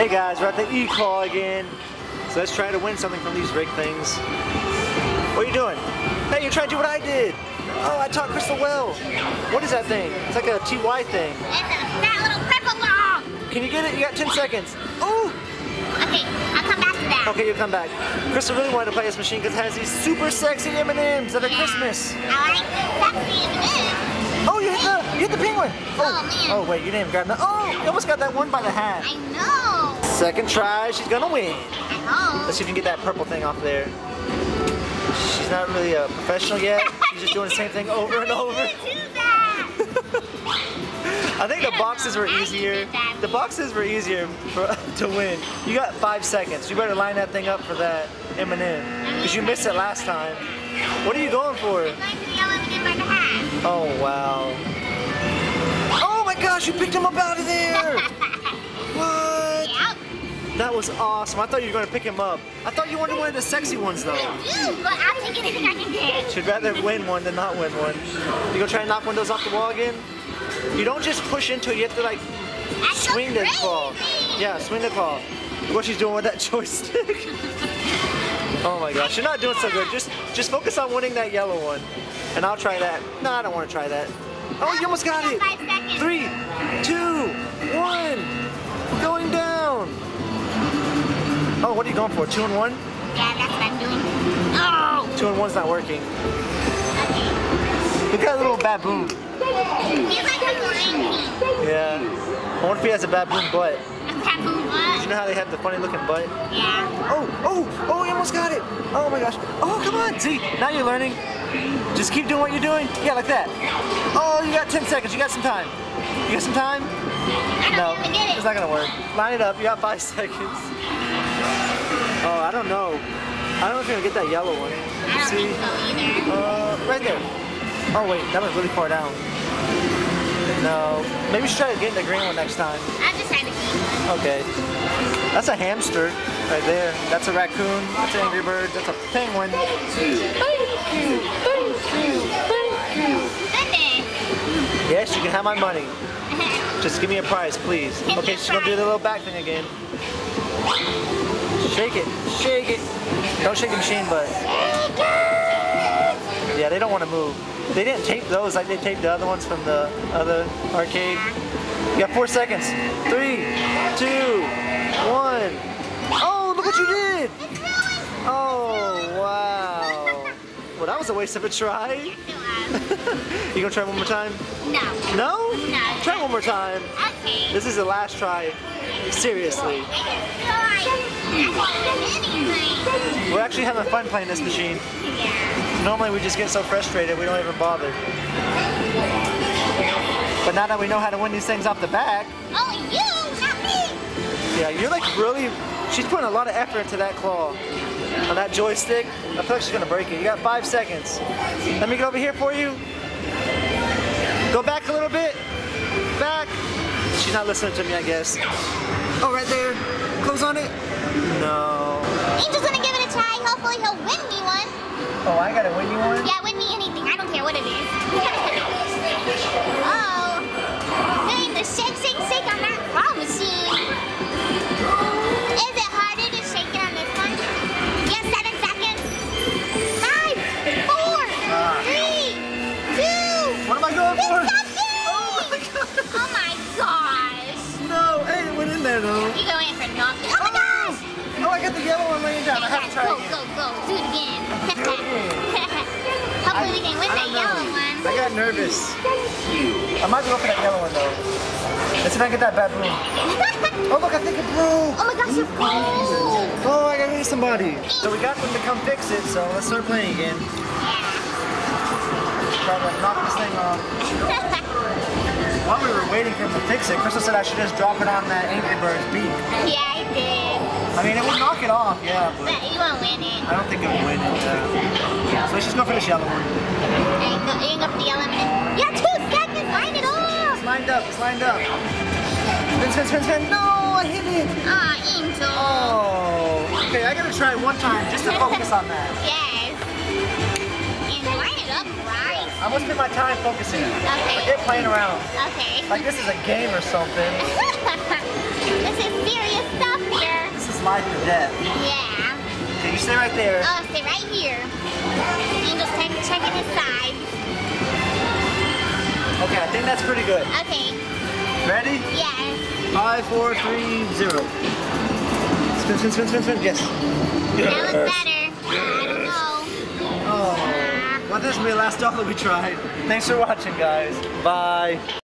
Hey guys, we're at the E Claw again. So let's try to win something from these rigged things. What are you doing? Hey, you're trying to do what I did. Oh, I taught Crystal well. What is that thing? It's like a TY thing. It's a fat little purple ball. Can you get it? You got 10 seconds. Oh! Okay, I'll come back to that. Okay, you'll come back. Crystal really wanted to play this machine because it has these super sexy M&M's that are Christmas. I like sexy M&M's. Oh, you hit the penguin. Oh, man. Oh, wait, you didn't even grab that. Oh, you almost got that one by the hat. I know. Second try, she's going to win. I know. Let's see if you can get that purple thing off there. She's not really a professional yet. She's just doing the same thing over and over. I think the boxes were easier. The boxes were easier to win. You got 5 seconds. You better line that thing up for that M&M because you missed it last time. What are you going for? I'm going for the yellow to get by the hat. Oh wow! Oh my gosh! You picked him up out of there. What? Yep. That was awesome. I thought you were going to pick him up. I thought you wanted one of the sexy ones though. I do, but I'll take anything I can get. She'd rather win one than not win one. You gonna try and knock one of those off the wall again? You don't just push into it, you have to like swing the claw. Yeah, swing the claw. Look what she's doing with that joystick. Oh my gosh, you're not doing so good. Just focus on winning that yellow one. And I'll try that. No, I don't want to try that. Oh, you almost got it. 3, 2, 1. Going down. Oh, what are you going for? 2 and 1? Yeah, that's what I'm doing. Oh! 2 and 1's not working. Okay. Look at that little baboon. He's like a lion. Yeah. I wonder if he has a baboon butt. A baboon butt? You know how they have the funny looking butt? Yeah. Oh, you almost got it. Oh my gosh. Oh, come on. See, now you're learning. Just keep doing what you're doing. Yeah, like that. Oh, you got 10 seconds. You got some time. You got some time? No, it's not going to work. Line it up. You got 5 seconds. Oh, I don't know. I don't know if you're going to get that yellow one. I don't think so either. Right there. Oh wait, that was really far down. No, maybe we should try to get the green one next time. I'm just trying to keep. Okay, that's a hamster right there. That's a raccoon. That's an Angry Bird. That's a penguin. Thank you. Yes, you can have my money. Just give me a prize, please. Okay, she's gonna do the little back thing again. Shake it, shake it. Don't shake the machine, but. Yeah, they don't want to move. They didn't tape those like they taped the other ones from the other arcade. You got 4 seconds. 3, 2, 1. Oh, look what you did! Oh, wow. Well, that was a waste of a try. You gonna try one more time? No. No? No. Try one more time. Okay. This is the last try. Seriously. We're actually having fun playing this machine. Normally we just get so frustrated we don't even bother. But now that we know how to win these things off the back. Oh, you, not me! Yeah, you're like really, she's putting a lot of effort into that claw. On that joystick, I feel like she's gonna break it. You got 5 seconds. Let me get over here for you. Go back a little bit. Back. She's not listening to me, I guess. Oh, right there. Close on it. No. Angel's gonna give it a try. Hopefully he'll win me one. Oh, I gotta win you one? Yeah, win me anything. I don't care what it is. Oh, doing the shake, shake, shake on that claw machine. Is it harder to shake it on this one? You have 7 seconds. 5, 4, 3, 2. What am I going for? Oh my gosh. No, hey, it went in there though. You're going for nothing. Oh my gosh. Oh, I got the yellow one laying down. I have to try it again. Go, do it again. Hopefully we can win that yellow one. I got nervous. I might go for that yellow one though. Let's see if I can get that baboon. Oh look, I think it broke. Oh my gosh, it broke. Oh, I gotta need somebody. So we got them to come fix it, so let's start playing again. Try to knock this thing off. While we were waiting for him to fix it, Crystal said I should just drop it on that Angry Bird's beak. Yeah, I did. I mean, it would knock it off, yeah, but you won't win it. I don't think it would win it. So let's just go for this yellow one. There you go. You can go for the yellow one. You got 2 seconds. Line it up. It's lined up. It's lined up. Spin, spin, spin, spin. No, I hit it. Aw, Angel. Oh. Okay, I gotta try one time just to focus on that. Yes. And line it up right. I'm gonna spend my time focusing. Okay. Forget playing around. Okay. Like this is a game or something. This is serious stuff. life or death. Yeah. Okay, you stay right there. Oh, stay right here. And just check it inside. Okay, I think that's pretty good. Okay. Ready? Yeah. 5, 4, 3, 0. Spin, spin, spin, spin, spin. Yes. That looks better. I don't know. Oh. Well, this will be the last dollar we tried. Thanks for watching, guys. Bye.